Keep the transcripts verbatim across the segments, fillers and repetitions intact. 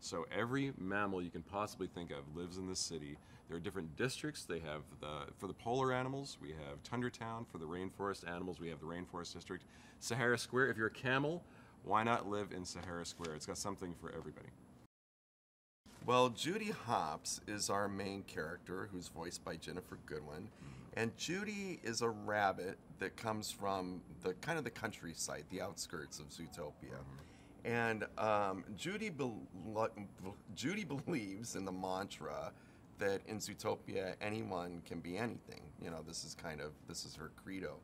So every mammal you can possibly think of lives in this city. There are different districts. They have the, for the polar animals, we have Tundratown. For the rainforest animals, we have the Rainforest District. Sahara Square, if you're a camel, why not live in Sahara Square? It's got something for everybody. Well, Judy Hopps is our main character, who's voiced by Jennifer Goodwin. And Judy is a rabbit that comes from the kind of the countryside, the outskirts of Zootopia. Mm-hmm. And um, Judy, be Judy believes in the mantra that in Zootopia, anyone can be anything. You know, this is kind of, this is her credo.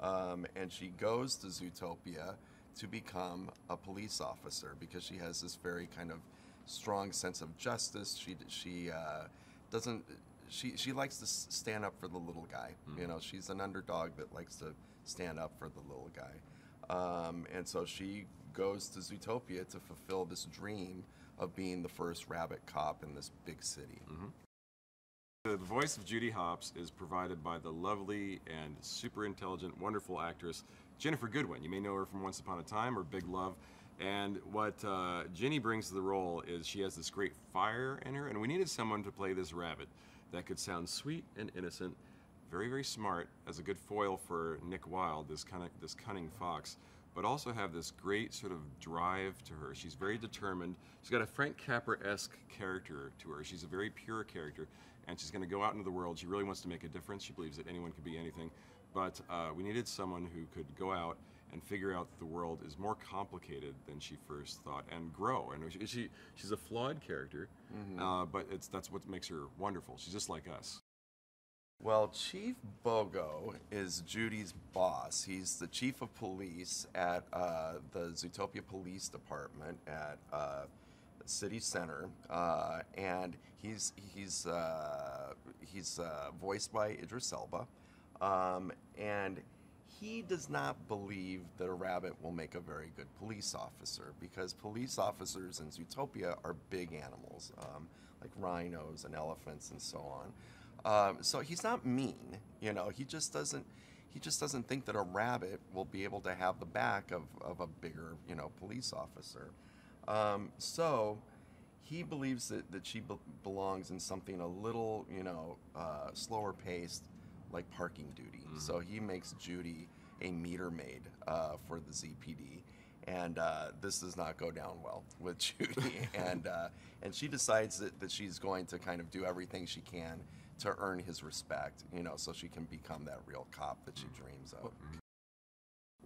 Um, and she goes to Zootopia to become a police officer because she has this very kind of strong sense of justice. She, she uh, doesn't, She she likes to stand up for the little guy. Mm-hmm. You know, she's an underdog that likes to stand up for the little guy, um, and so she goes to Zootopia to fulfill this dream of being the first rabbit cop in this big city. Mm-hmm. The voice of Judy Hopps is provided by the lovely and super intelligent, wonderful actress Jennifer Goodwin. You may know her from Once Upon a Time or Big Love. And what uh, Jenny brings to the role is she has this great fire in her, and we needed someone to play this rabbit that could sound sweet and innocent, very, very smart, as a good foil for Nick Wilde, this kind of this cunning fox, but also have this great sort of drive to her. She's very determined. She's got a Frank Capra-esque character to her. She's a very pure character, and she's gonna go out into the world. She really wants to make a difference. She believes that anyone can be anything, but uh, we needed someone who could go out and figure out that the world is more complicated than she first thought, and grow. And she, she she's a flawed character, mm-hmm. uh, but it's that's what makes her wonderful. She's just like us. Well, Chief Bogo is Judy's boss. He's the chief of police at uh, the Zootopia Police Department at uh, City Center, uh, and he's he's uh, he's uh, voiced by Idris Elba, um, and. He does not believe that a rabbit will make a very good police officer, because police officers in Zootopia are big animals, um, like rhinos and elephants and so on. Um, so he's not mean, you know. He just doesn't. He just doesn't think that a rabbit will be able to have the back of, of a bigger, you know, police officer. Um, so he believes that that she be belongs in something a little, you know, uh, slower paced, like parking duty. Mm-hmm. So he makes Judy a meter maid uh, for the Z P D, and uh, this does not go down well with Judy. and uh, and she decides that, that she's going to kind of do everything she can to earn his respect, you know, so she can become that real cop that she dreams of.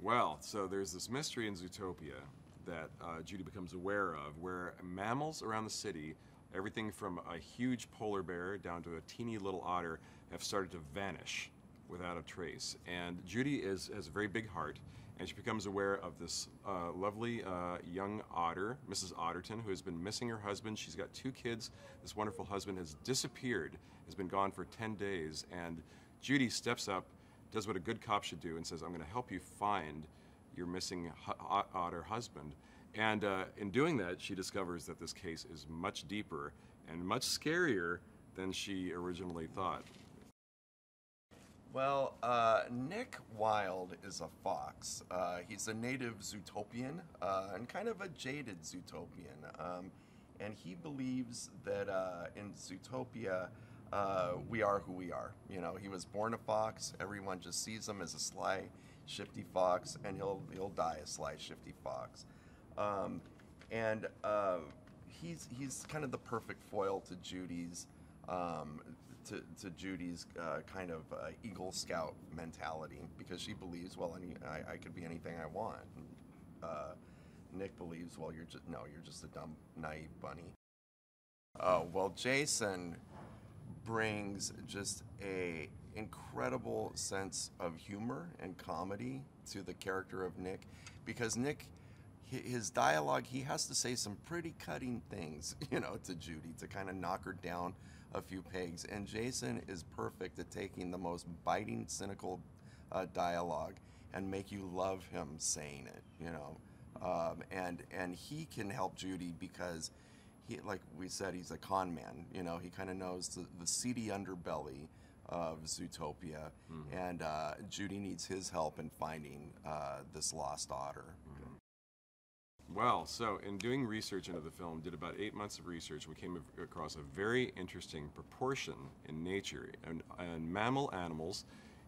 Well, so there's this mystery in Zootopia that uh, Judy becomes aware of, where mammals around the city, everything from a huge polar bear down to a teeny little otter, have started to vanish without a trace. And Judy is, has a very big heart, and she becomes aware of this uh, lovely uh, young otter, Missus Otterton, who has been missing her husband. She's got two kids. This wonderful husband has disappeared, has been gone for ten days, and Judy steps up, does what a good cop should do, and says, I'm gonna help you find your missing hu- otter husband. And uh, in doing that, she discovers that this case is much deeper and much scarier than she originally thought. Well, uh, Nick Wilde is a fox. Uh, he's a native Zootopian, uh, and kind of a jaded Zootopian. Um, and he believes that uh, in Zootopia, uh, we are who we are. You know, he was born a fox. Everyone just sees him as a sly, shifty fox, and he'll, he'll die a sly, shifty fox. Um, and uh, he's he's kind of the perfect foil to Judy's um, to, to Judy's uh, kind of uh, Eagle Scout mentality, because she believes, well, any, I, I could be anything I want. Uh, Nick believes, well, you're just no, you're just a dumb, naive bunny. Uh, well, Jason brings just a incredible sense of humor and comedy to the character of Nick, because Nick. His dialogue, he has to say some pretty cutting things, you know, to Judy to kind of knock her down a few pegs. And Jason is perfect at taking the most biting, cynical uh, dialogue and make you love him saying it, you know. Um, and and he can help Judy because, he, like we said, he's a con man. You know, he kind of knows the, the seedy underbelly of Zootopia. Mm-hmm. And uh, Judy needs his help in finding uh, this lost otter. Mm-hmm. Well, so in doing research into the film, did about eight months of research, we came across a very interesting proportion in nature. And, and mammal animals,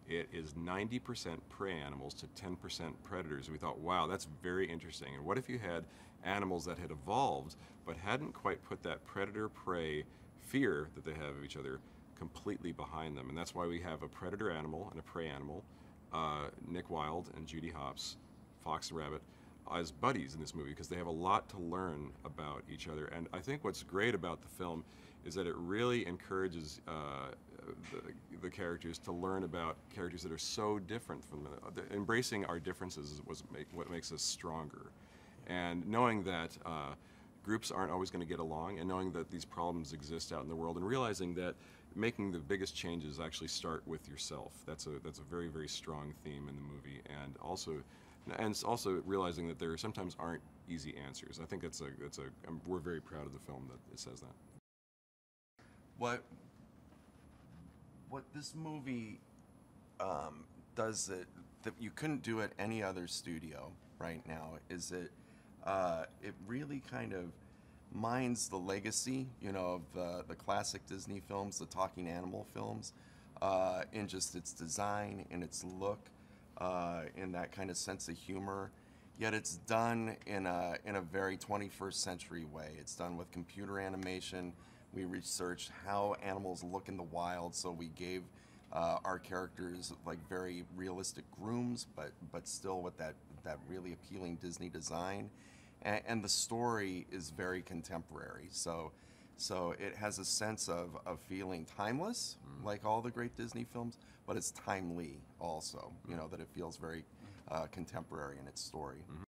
it is ninety percent prey animals to ten percent predators. We thought, wow, that's very interesting. And what if you had animals that had evolved but hadn't quite put that predator-prey fear that they have of each other completely behind them? And that's why we have a predator animal and a prey animal, uh, Nick Wilde and Judy Hopps, Fox and Rabbit, as buddies in this movie, because they have a lot to learn about each other. And I think what's great about the film is that it really encourages uh, the, the characters to learn about characters that are so different from them. Embracing our differences is what's make, what makes us stronger. And knowing that uh, groups aren't always going to get along, and knowing that these problems exist out in the world, and realizing that making the biggest changes actually start with yourself. That's a, that's a very, very strong theme in the movie. And also, And it's also realizing that there sometimes aren't easy answers. I think that's a, that's a, I'm, we're very proud of the film that it says that. What, what this movie um, does that, that you couldn't do at any other studio right now is it, uh, it really kind of mines the legacy, you know, of the, the classic Disney films, the talking animal films, uh, in just its design and its look. Uh, in that kind of sense of humor, yet it's done in a in a very twenty-first century way. It's done with computer animation. We researched how animals look in the wild, so we gave uh, our characters like very realistic grooms, but but still with that that really appealing Disney design. And, and the story is very contemporary, so so it has a sense of of feeling timeless, mm. like all the great Disney films. But it's timely also, you know, that it feels very uh, contemporary in its story. Mm-hmm.